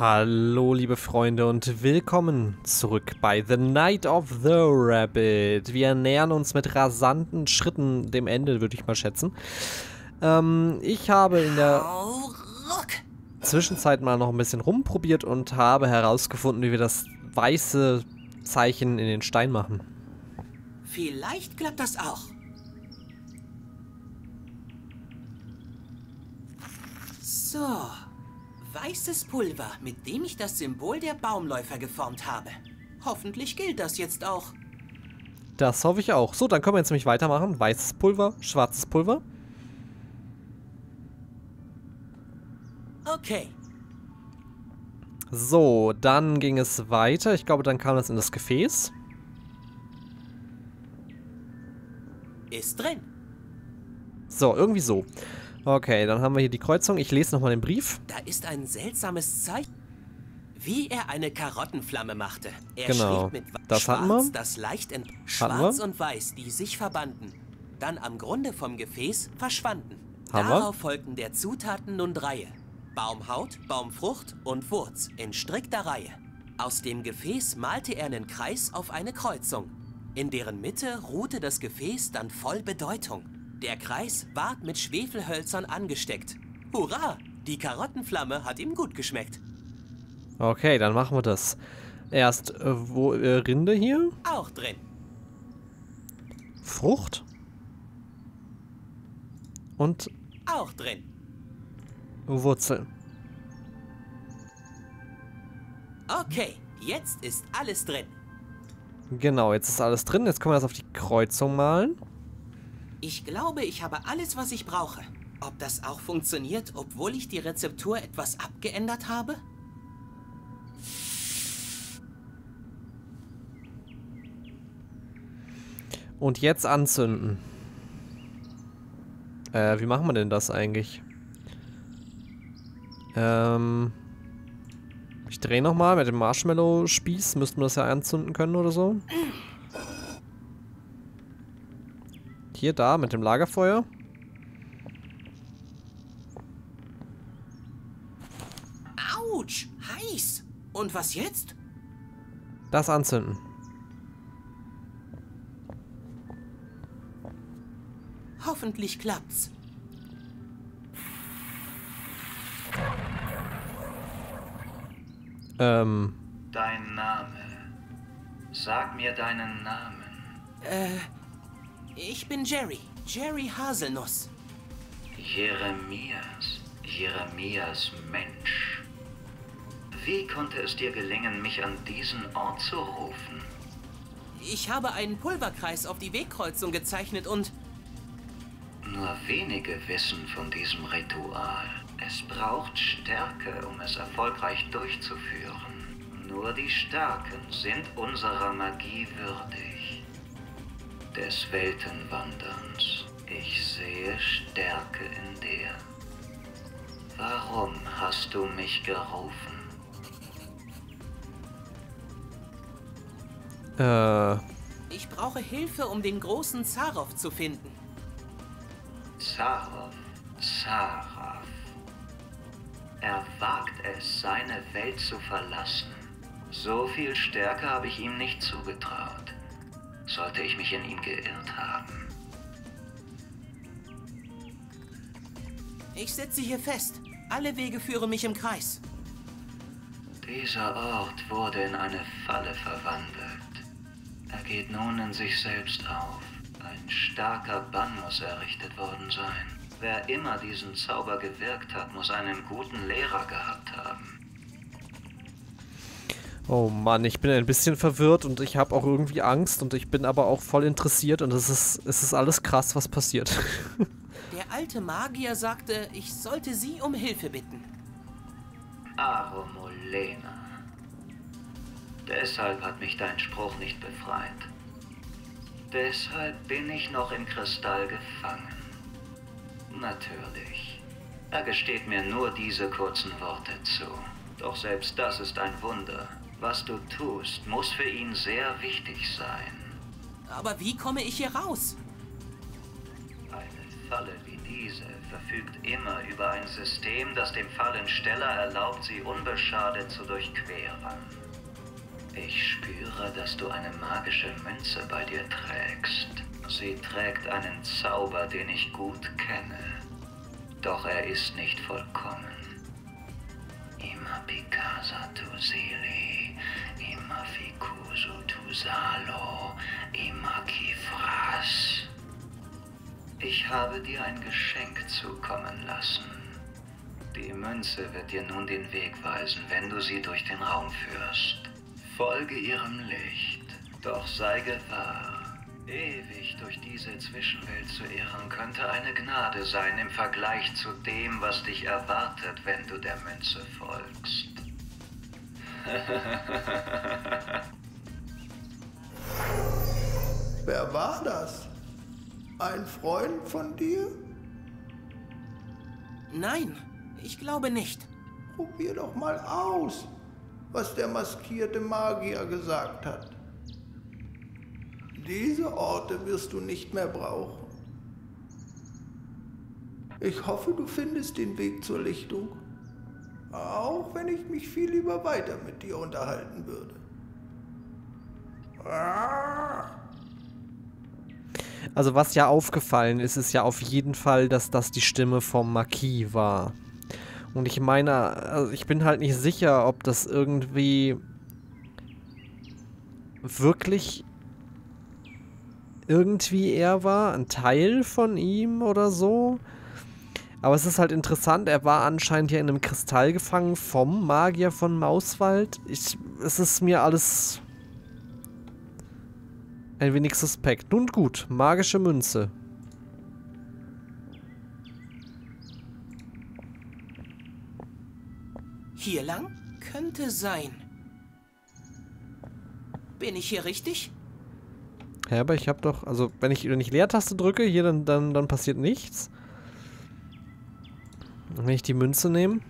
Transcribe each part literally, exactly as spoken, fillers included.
Hallo liebe Freunde und willkommen zurück bei The Night of the Rabbit. Wir nähern uns mit rasanten Schritten dem Ende, würde ich mal schätzen. Ähm, ich habe in der Zwischenzeit mal noch ein bisschen rumprobiert und habe herausgefunden, wie wir das weiße Zeichen in den Stein machen. Vielleicht klappt das auch. So. Weißes Pulver, mit dem ich das Symbol der Baumläufer geformt habe. Hoffentlich gilt das jetzt auch. Das hoffe ich auch. So, dann können wir jetzt nämlich weitermachen. Weißes Pulver, schwarzes Pulver. Okay. So, dann ging es weiter. Ich glaube, dann kam das in das Gefäß. Ist drin. So, irgendwie so. Okay, dann haben wir hier die Kreuzung. Ich lese nochmal den Brief. Da ist ein seltsames Zeichen, wie er eine Karottenflamme machte. Er genau. Schrieb mit das Schwarz, hatten wir. Das leicht ent Schwarz wir. und Weiß, die sich verbanden. Dann am Grunde vom Gefäß verschwanden. Haben Darauf wir. folgten der Zutaten nun Dreie. Baumhaut, Baumfrucht und Wurz in strikter Reihe. Aus dem Gefäß malte er einen Kreis auf eine Kreuzung. In deren Mitte ruhte das Gefäß dann voll Bedeutung. Der Kreis ward mit Schwefelhölzern angesteckt. Hurra! Die Karottenflamme hat ihm gut geschmeckt. Okay, dann machen wir das. Erst, äh, wo, äh, Rinde hier? Auch drin. Frucht? Und? Auch drin. Wurzel. Okay, jetzt ist alles drin. Genau, jetzt ist alles drin. Jetzt können wir das auf die Kreuzung malen. Ich glaube, ich habe alles, was ich brauche. Ob das auch funktioniert, obwohl ich die Rezeptur etwas abgeändert habe? Und jetzt anzünden. Äh, wie machen wir denn das eigentlich? Ähm... Ich drehe nochmal. Mit dem Marshmallow-Spieß müssten wir das ja anzünden können oder so. Hier, da, mit dem Lagerfeuer. Autsch, heiß. Und was jetzt? Das anzünden. Hoffentlich klappt's. Ähm. Dein Name. Sag mir deinen Namen. Äh... Ich bin Jerry, Jerry Haselnuss. Jeremias, Jeremias Mensch. Wie konnte es dir gelingen, mich an diesen Ort zu rufen? Ich habe einen Pulverkreis auf die Wegkreuzung gezeichnet und... Nur wenige wissen von diesem Ritual. Es braucht Stärke, um es erfolgreich durchzuführen. Nur die Starken sind unserer Magie würdig. Des Weltenwanderns. Ich sehe Stärke in dir. Warum hast du mich gerufen? Äh. Ich brauche Hilfe, um den großen Zaroff zu finden. Zaroff, Zaroff. Er wagt es, seine Welt zu verlassen. So viel Stärke habe ich ihm nicht zugetraut. Sollte ich mich in ihm geirrt haben. Ich sitze hier fest. Alle Wege führen mich im Kreis. Dieser Ort wurde in eine Falle verwandelt. Er geht nun in sich selbst auf. Ein starker Bann muss errichtet worden sein. Wer immer diesen Zauber gewirkt hat, muss einen guten Lehrer gehabt haben. Oh Mann, ich bin ein bisschen verwirrt und ich habe auch irgendwie Angst und ich bin aber auch voll interessiert und es ist, es ist alles krass, was passiert. Der alte Magier sagte, ich sollte sie um Hilfe bitten. Aromolena. Deshalb hat mich dein Spruch nicht befreit. Deshalb bin ich noch im Kristall gefangen. Natürlich. Er gesteht mir nur diese kurzen Worte zu. Doch selbst das ist ein Wunder. Was du tust, muss für ihn sehr wichtig sein. Aber wie komme ich hier raus? Eine Falle wie diese verfügt immer über ein System, das dem Fallensteller erlaubt, sie unbeschadet zu durchqueren. Ich spüre, dass du eine magische Münze bei dir trägst. Sie trägt einen Zauber, den ich gut kenne. Doch er ist nicht vollkommen. Ima Picasa tu Sili, Ima Ficuso tu Salo, Ima Kifras. Ich habe dir ein Geschenk zukommen lassen. Die Münze wird dir nun den Weg weisen, wenn du sie durch den Raum führst. Folge ihrem Licht, doch sei gewahr. Ewig durch diese Zwischenwelt zu irren, könnte eine Gnade sein im Vergleich zu dem, was dich erwartet, wenn du der Münze folgst. Wer war das? Ein Freund von dir? Nein, ich glaube nicht. Probier doch mal aus, was der maskierte Magier gesagt hat. Diese Orte wirst du nicht mehr brauchen. Ich hoffe, du findest den Weg zur Lichtung, auch wenn ich mich viel lieber weiter mit dir unterhalten würde. Ah! Also was ja aufgefallen ist, ist ja auf jeden Fall, dass das die Stimme vom Marquis war. Und ich meine, also ich bin halt nicht sicher, ob das irgendwie wirklich irgendwie er war, ein Teil von ihm oder so. Aber es ist halt interessant, er war anscheinend ja in einem Kristall gefangen vom Magier von Mauswald. Ich, es ist mir alles ein wenig suspekt. Nun gut, magische Münze. Hier lang? Könnte sein. Bin ich hier richtig? Ja, aber ich habe doch... Also, wenn ich, wenn ich Leertaste drücke, hier, dann, dann, dann passiert nichts. Und wenn ich die Münze nehme...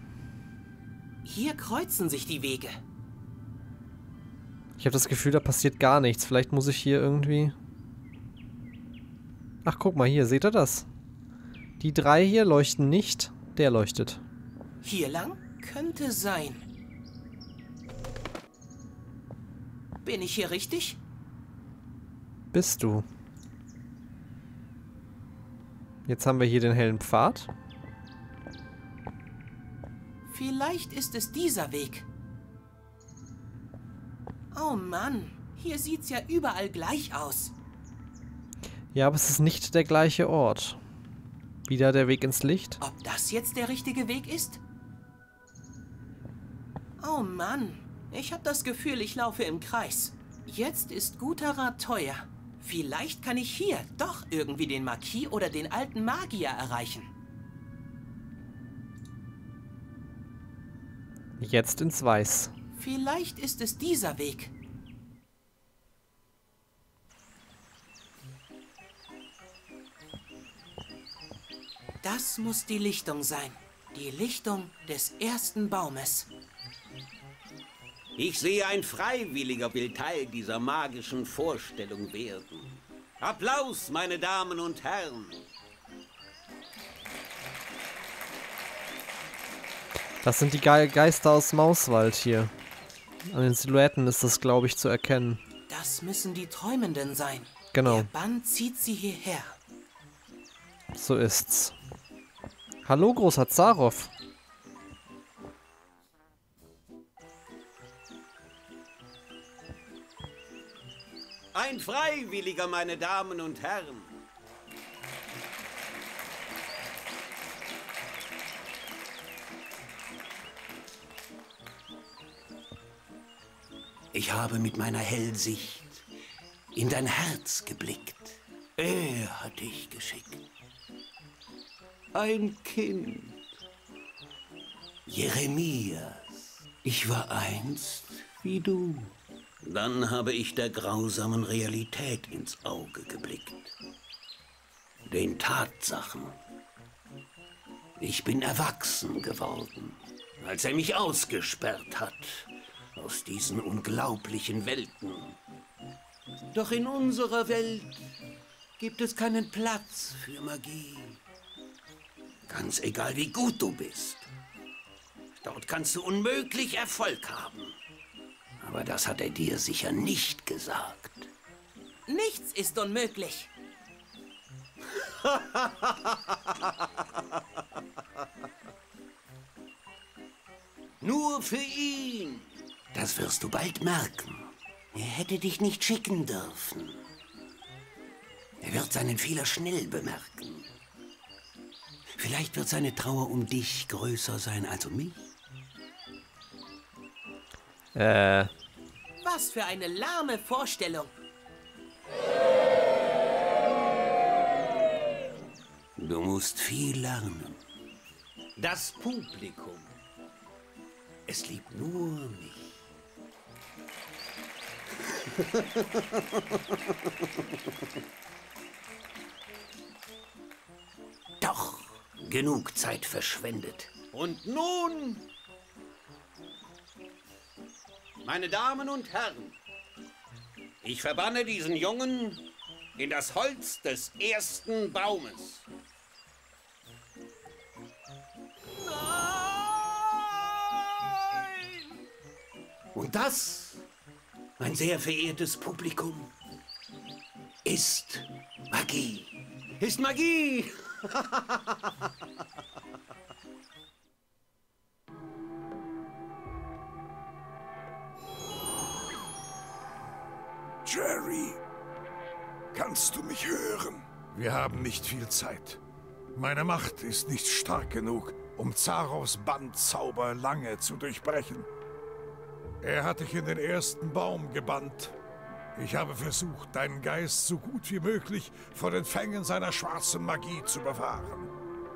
Hier kreuzen sich die Wege. Ich habe das Gefühl, da passiert gar nichts. Vielleicht muss ich hier irgendwie... Ach, guck mal hier. Seht ihr das? Die drei hier leuchten nicht. Der leuchtet. Hier lang könnte sein. Bin ich hier richtig? Bist du. Jetzt haben wir hier den hellen Pfad. Vielleicht ist es dieser Weg. Oh Mann, hier sieht's ja überall gleich aus. Ja, aber es ist nicht der gleiche Ort. Wieder der Weg ins Licht. Ob das jetzt der richtige Weg ist? Oh Mann, ich habe das Gefühl, ich laufe im Kreis. Jetzt ist guter Rat teuer. Vielleicht kann ich hier doch irgendwie den Marquis oder den alten Magier erreichen. Jetzt ins Weiß. Vielleicht ist es dieser Weg. Das muss die Lichtung sein. Die Lichtung des ersten Baumes. Ich sehe, ein Freiwilliger will Teil dieser magischen Vorstellung werden. Applaus, meine Damen und Herren! Das sind die Ge- Geister aus Mauswald hier. An den Silhouetten ist das, glaube ich, zu erkennen. Das müssen die Träumenden sein. Genau. Der Bann zieht sie hierher. So ist's. Hallo, großer Zaroff. Ein Freiwilliger, meine Damen und Herren. Ich habe mit meiner Hellsicht in dein Herz geblickt. Er hat dich geschickt. Ein Kind. Jeremias, ich war einst wie du. Dann habe ich der grausamen Realität ins Auge geblickt. Den Tatsachen. Ich bin erwachsen geworden, als er mich ausgesperrt hat. Aus diesen unglaublichen Welten. Doch in unserer Welt gibt es keinen Platz für Magie. Ganz egal, wie gut du bist. Dort kannst du unmöglich Erfolg haben. Aber das hat er dir sicher nicht gesagt. Nichts ist unmöglich. Nur für ihn. Das wirst du bald merken. Er hätte dich nicht schicken dürfen. Er wird seinen Fehler schnell bemerken. Vielleicht wird seine Trauer um dich größer sein als um mich. Äh. Was für eine lahme Vorstellung. Du musst viel lernen. Das Publikum. Es liebt nur mich. Doch, genug Zeit verschwendet. Und nun, meine Damen und Herren, ich verbanne diesen Jungen in das Holz des ersten Baumes. Nein! Und das, mein sehr verehrtes Publikum, ist Magie. Ist Magie! Jerry, kannst du mich hören? Wir haben nicht viel Zeit. Meine Macht ist nicht stark genug, um Zaroffs Bandzauber lange zu durchbrechen. Er hat dich in den ersten Baum gebannt. Ich habe versucht, deinen Geist so gut wie möglich vor den Fängen seiner schwarzen Magie zu bewahren.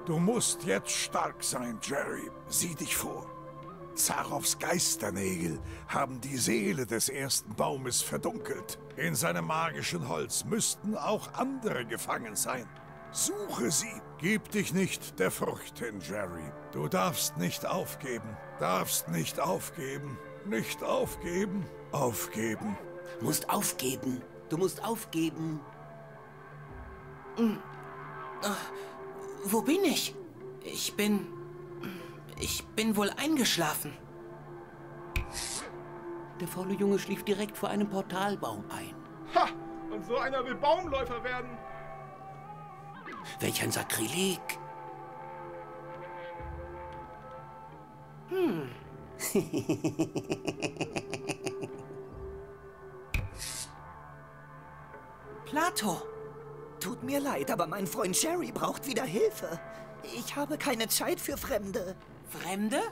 Du musst jetzt stark sein, Jerry. Sieh dich vor. Zaroffs Geisternägel haben die Seele des ersten Baumes verdunkelt. In seinem magischen Holz müssten auch andere gefangen sein. Suche sie. Gib dich nicht der Furcht hin, Jerry. Du darfst nicht aufgeben. Darfst nicht aufgeben. Nicht aufgeben. Aufgeben. Du musst aufgeben. Du musst aufgeben. Wo bin ich? Ich bin... Ich bin wohl eingeschlafen. Der faule Junge schlief direkt vor einem Portalbaum ein. Ha! Und so einer will Baumläufer werden. Welch ein Sakrileg. Hm. Plato! Tut mir leid, aber mein Freund Jerry braucht wieder Hilfe. Ich habe keine Zeit für Fremde. Fremde?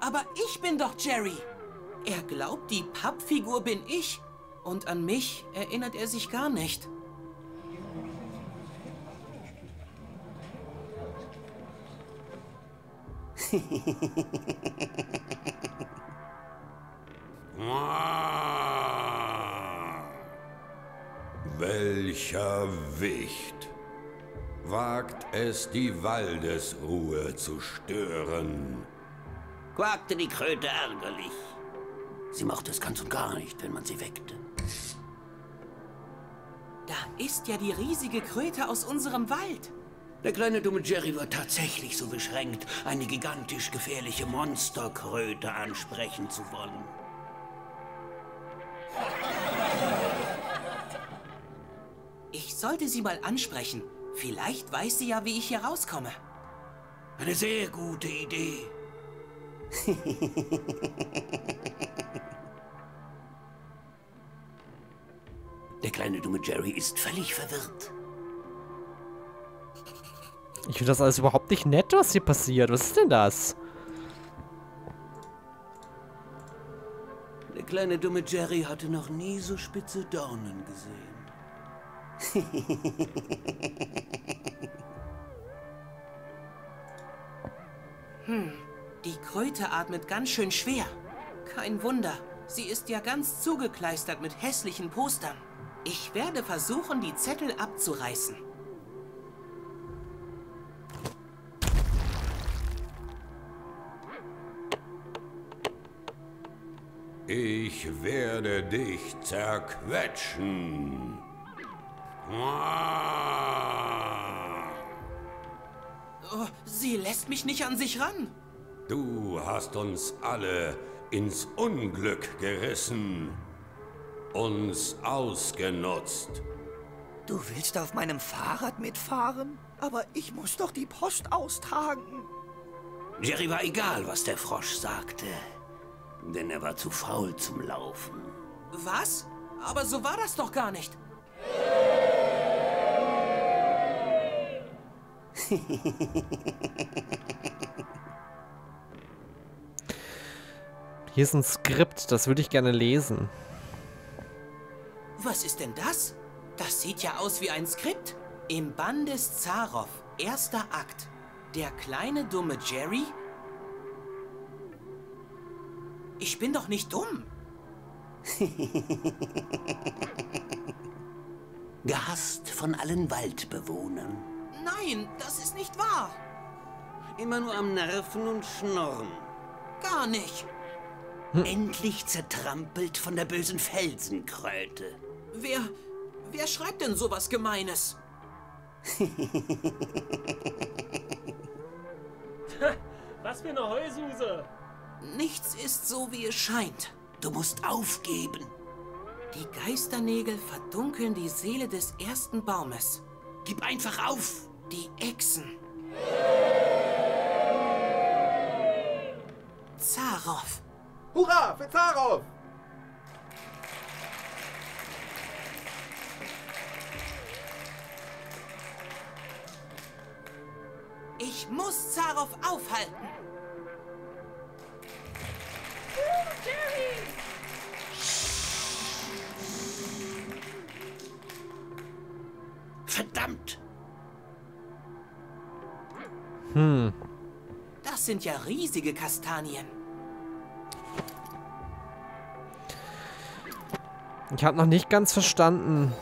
Aber ich bin doch Jerry. Er glaubt, die Pappfigur bin ich. Und an mich erinnert er sich gar nicht. Welcher Wicht wagt es, die Waldesruhe zu stören? Quakte die Kröte ärgerlich. Sie macht es ganz und gar nicht, wenn man sie weckte. Da ist ja die riesige Kröte aus unserem Wald. Der kleine dumme Jerry war tatsächlich so beschränkt, eine gigantisch gefährliche Monsterkröte ansprechen zu wollen. Ich sollte sie mal ansprechen. Vielleicht weiß sie ja, wie ich hier rauskomme. Eine sehr gute Idee. Der kleine dumme Jerry ist völlig verwirrt. Ich finde das alles überhaupt nicht nett, was hier passiert. Was ist denn das? Der kleine dumme Jerry hatte noch nie so spitze Dornen gesehen. Hm, die Kröte atmet ganz schön schwer. Kein Wunder, sie ist ja ganz zugekleistert mit hässlichen Postern. Ich werde versuchen, die Zettel abzureißen. Ich werde dich zerquetschen. Sie lässt mich nicht an sich ran. Du hast uns alle ins Unglück gerissen. Uns ausgenutzt. Du willst auf meinem Fahrrad mitfahren? Aber ich muss doch die Post austragen. Jerry war egal, was der Frosch sagte. Denn er war zu faul zum Laufen. Was? Aber so war das doch gar nicht. Hier ist ein Skript, das würde ich gerne lesen. Was ist denn das? Das sieht ja aus wie ein Skript. Im Bann des Zaroff, erster Akt. Der kleine dumme Jerry? Ich bin doch nicht dumm. Gehasst von allen Waldbewohnern. Nein, das ist nicht wahr. Immer nur am Nerven und Schnorren. Gar nicht. Hm. Endlich zertrampelt von der bösen Felsenkröte. Wer, wer schreibt denn sowas Gemeines? Was für eine Heususe! Nichts ist so, wie es scheint. Du musst aufgeben. Die Geisternägel verdunkeln die Seele des ersten Baumes. Gib einfach auf! Die Echsen. Zaroff. Hurra für Zaroff! Ich muss Zaroff aufhalten. Uh, Jerry! Verdammt! Hm. Das sind ja riesige Kastanien. Ich habe noch nicht ganz verstanden,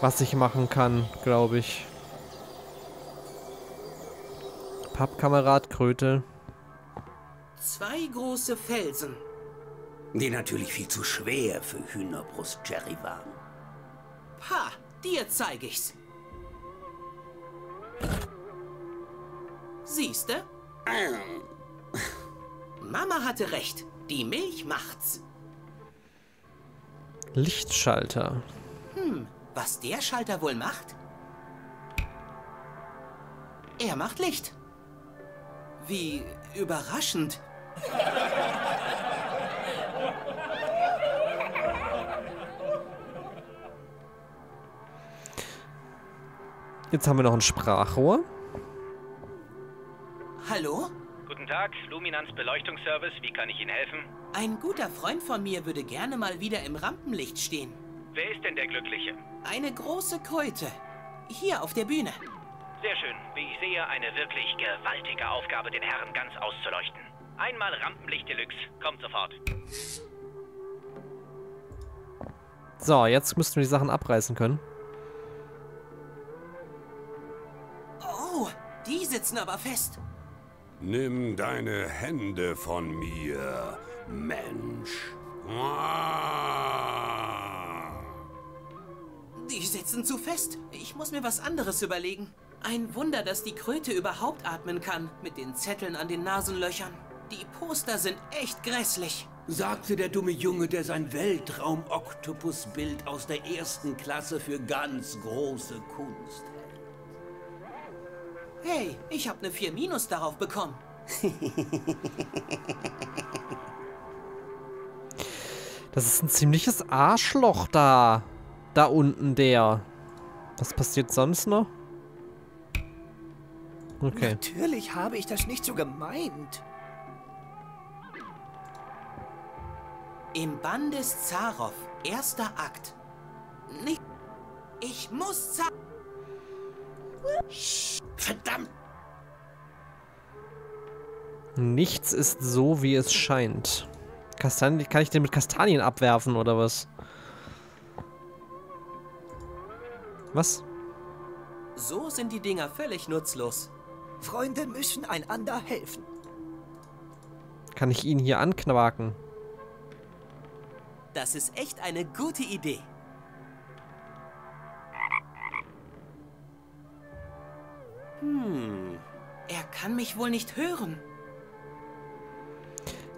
was ich machen kann, glaube ich. Pappkamerad Kröte. Zwei große Felsen. Die natürlich viel zu schwer für Hühnerbrust Jerry waren. Ha, dir zeig ich's. Siehste? Mama hatte recht. Die Milch macht's. Lichtschalter. Hm, was der Schalter wohl macht? Er macht Licht. Wie überraschend. Jetzt haben wir noch ein Sprachrohr. Hallo? Guten Tag, Luminans Beleuchtungsservice. Wie kann ich Ihnen helfen? Ein guter Freund von mir würde gerne mal wieder im Rampenlicht stehen. Wer ist denn der Glückliche? Eine große Kröte. Hier auf der Bühne. Sehr schön. Wie ich sehe, eine wirklich gewaltige Aufgabe, den Herrn ganz auszuleuchten. Einmal Rampenlicht Deluxe. Kommt sofort. So, jetzt müssten wir die Sachen abreißen können. Oh, die sitzen aber fest. Nimm deine Hände von mir, Mensch. Die sitzen zu fest. Ich muss mir was anderes überlegen. Ein Wunder, dass die Kröte überhaupt atmen kann, mit den Zetteln an den Nasenlöchern. Die Poster sind echt grässlich. Sagte der dumme Junge, der sein Weltraum-Oktopus-Bild aus der ersten Klasse für ganz große Kunst hält. Hey, ich habe eine vier minus darauf bekommen. Das ist ein ziemliches Arschloch da. Da unten der. Was passiert sonst noch? Okay. Natürlich habe ich das nicht so gemeint. Im Bann des Zaroff, erster Akt. Nicht. Ich muss Zar. Verdammt! Nichts ist so, wie es scheint. Kastanien, kann ich den mit Kastanien abwerfen oder was? Was? So sind die Dinger völlig nutzlos. Freunde müssen einander helfen. Kann ich ihn hier anknacken? Das ist echt eine gute Idee. Hm. kann mich wohl nicht hören.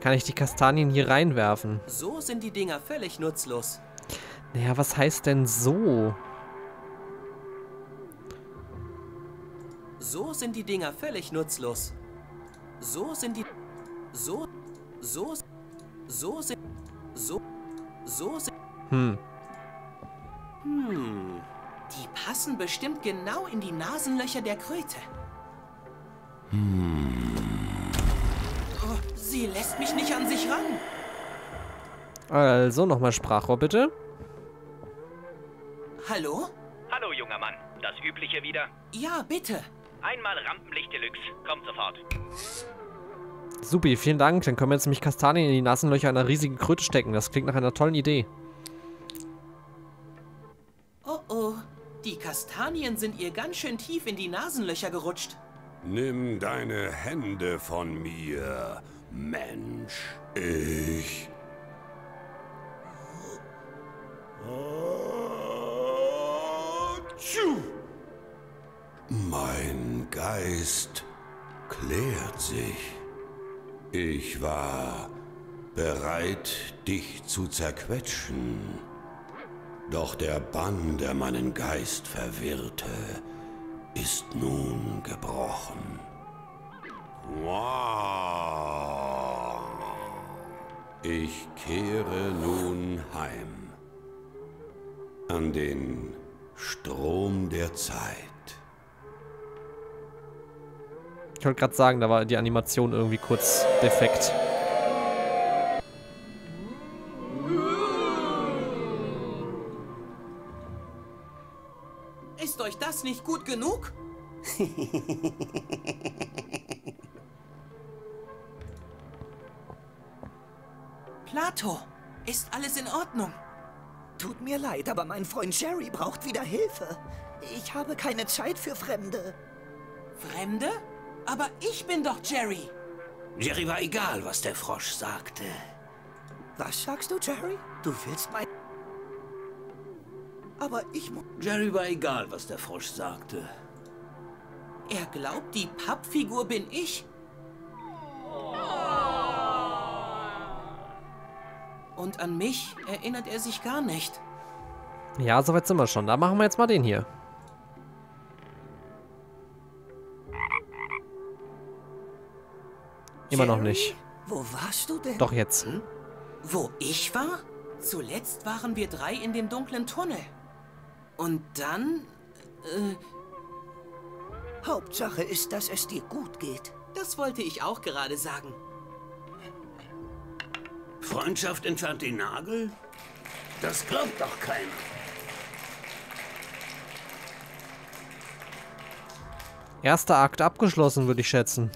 Kann ich die Kastanien hier reinwerfen? So sind die Dinger völlig nutzlos. Naja, was heißt denn so? So sind die Dinger völlig nutzlos. So sind die... So... So... So sind... So... So sind... Hm. Hm. Die passen bestimmt genau in die Nasenlöcher der Kröte. Hm. Oh, sie lässt mich nicht an sich ran. Also, nochmal Sprachrohr, bitte. Hallo? Hallo, junger Mann. Das Übliche wieder? Ja, bitte. Einmal Rampenlicht Deluxe. Kommt sofort. Supi, vielen Dank. Dann können wir jetzt nämlich Kastanien in die Nasenlöcher einer riesigen Kröte stecken. Das klingt nach einer tollen Idee. Oh oh. Die Kastanien sind ihr ganz schön tief in die Nasenlöcher gerutscht. Nimm deine Hände von mir, Mensch. Ich... Mein Geist klärt sich. Ich war bereit, dich zu zerquetschen. Doch der Bann, der meinen Geist verwirrte, ist nun gebrochen. Ich kehre nun heim. An den Strom der Zeit. Ich wollte gerade sagen, da war die Animation irgendwie kurz defekt. Ist euch das nicht gut genug? Plato, ist alles in Ordnung? Tut mir leid, aber mein Freund Jerry braucht wieder Hilfe. Ich habe keine Zeit für Fremde. Fremde? Aber ich bin doch Jerry. Jerry war egal, was der Frosch sagte. Was sagst du, Jerry? Du willst mein... Aber ich... Jerry war egal, was der Frosch sagte. Er glaubt, die Pappfigur bin ich. Und an mich erinnert er sich gar nicht. Ja, soweit sind wir schon. Da machen wir jetzt mal den hier. Immer noch nicht. Wo warst du denn? Doch jetzt. Hm? Wo ich war? Zuletzt waren wir drei in dem dunklen Tunnel. Und dann... Äh, Hauptsache ist, dass es dir gut geht. Das wollte ich auch gerade sagen. Freundschaft entfernt den Nagel? Das glaubt doch keiner. Erster Akt abgeschlossen, würde ich schätzen.